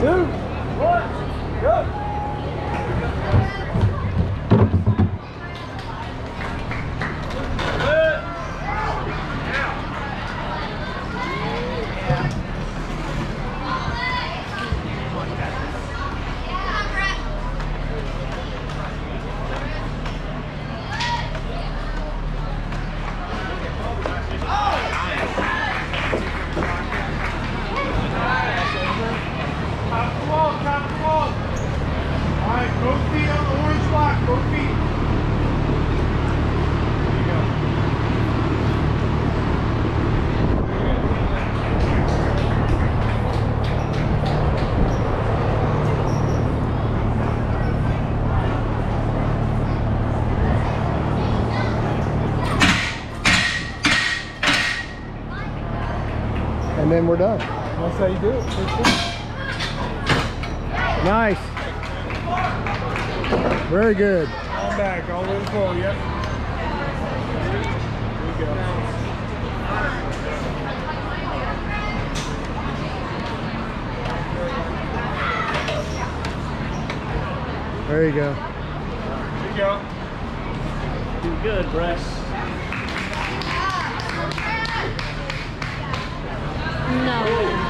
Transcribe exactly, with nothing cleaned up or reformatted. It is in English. two, one, go! And then we're done. That's how you do it. Nice. Very good. All back, all in full, yep. There you go. There you go. There you go. Do good, Brett. No.